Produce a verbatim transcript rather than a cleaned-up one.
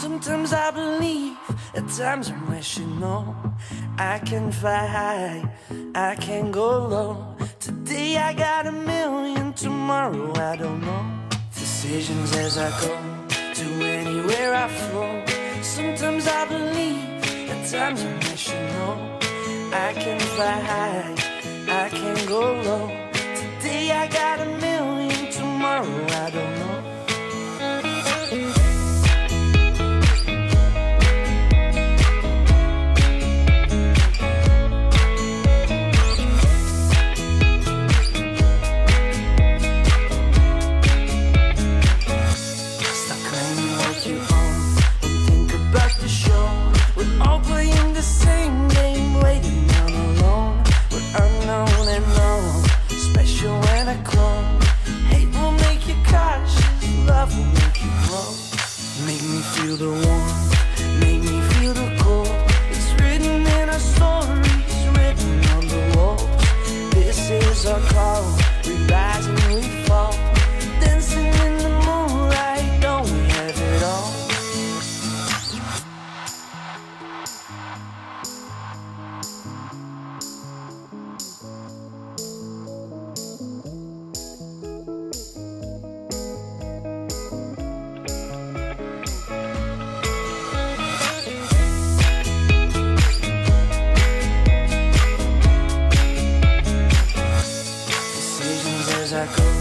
Sometimes I believe, at times I'm wishing, no, I can fly high, I can go low. Today I got a million, tomorrow I don't know. Decisions as I go, to anywhere I flow. Sometimes I believe, at times I'm wishing, no, I can fly high, I can go low. Today I got a million, tomorrow I don't know. Make me feel the warmth, make me feel the cold. It's written in our stories, written on the walls. This is our call, we rise and we fall. Dancing in the moonlight, don't we have it all? I go